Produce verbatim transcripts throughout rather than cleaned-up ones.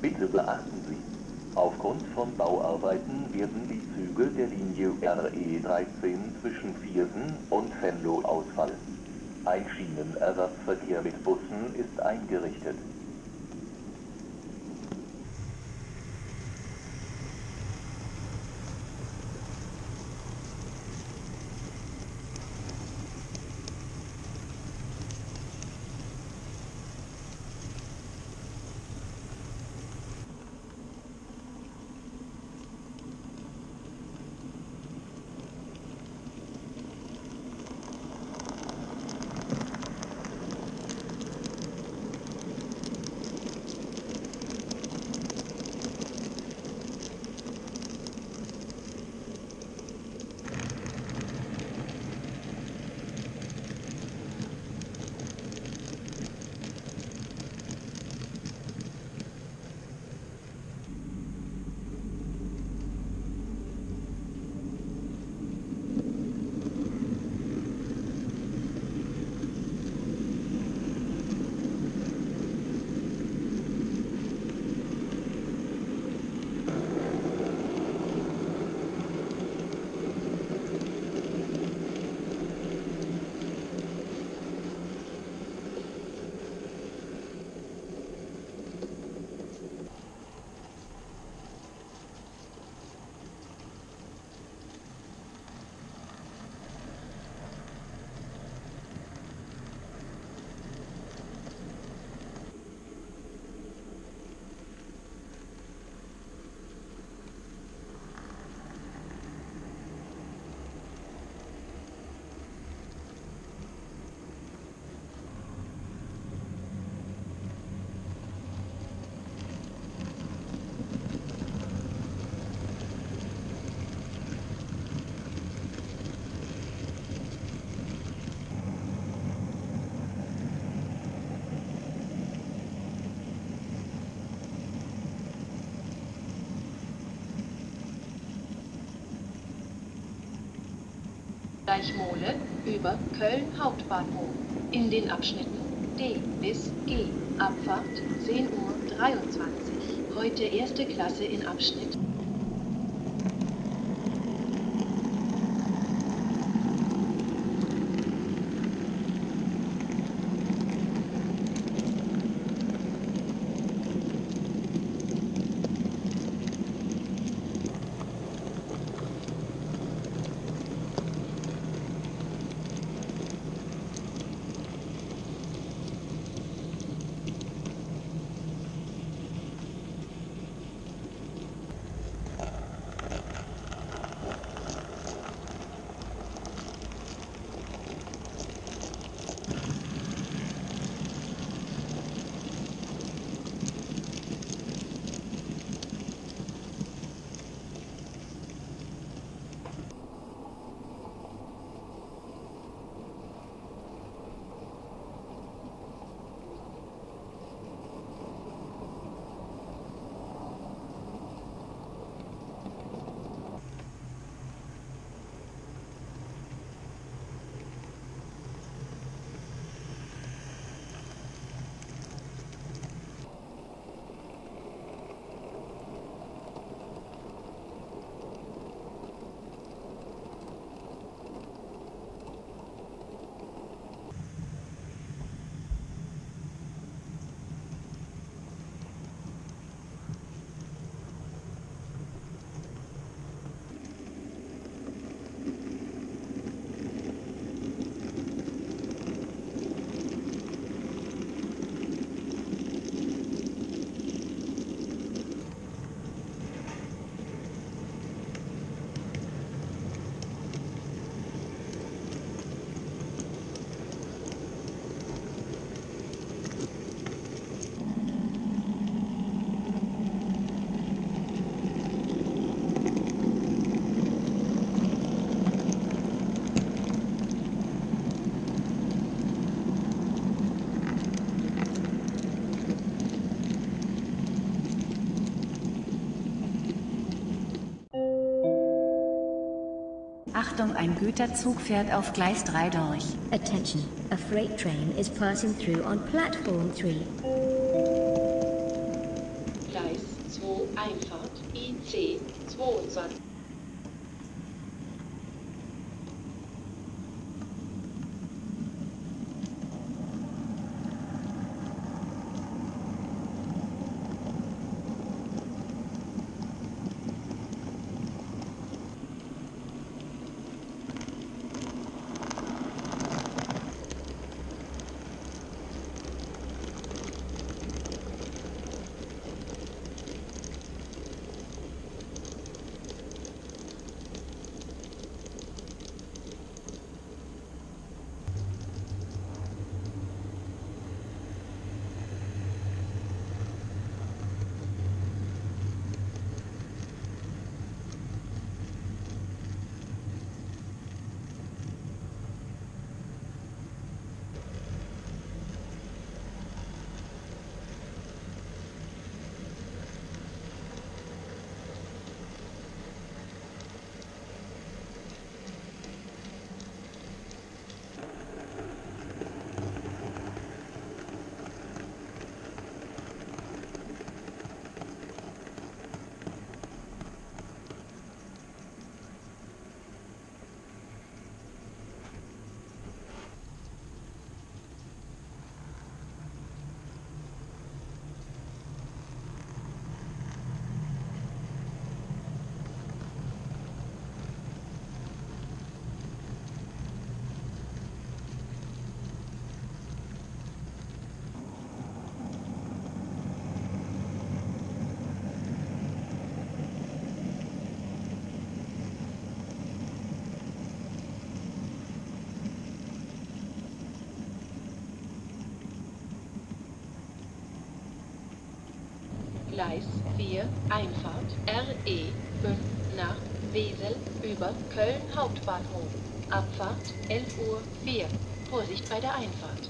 Bitte beachten Sie, aufgrund von Bauarbeiten werden die Züge der Linie R E dreizehn zwischen Viersen und Venlo ausfallen. Ein Schienenersatzverkehr mit Bussen ist eingerichtet. Gleichmole über Köln Hauptbahnhof in den Abschnitten D bis G, Abfahrt zehn Uhr dreiundzwanzig, heute erste Klasse in Abschnitt. Achtung, ein Güterzug fährt auf Gleis drei durch. Attention, a freight train is passing through on platform three. Gleis zweiundzwanzig. Gleis vier, Einfahrt R E fünf nach Wesel über Köln Hauptbahnhof. Abfahrt elf Uhr vier. Vorsicht bei der Einfahrt.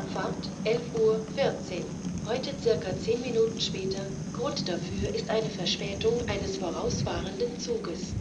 Abfahrt elf Uhr vierzehn. Heute circa zehn Minuten später. Grund dafür ist eine Verspätung eines vorausfahrenden Zuges.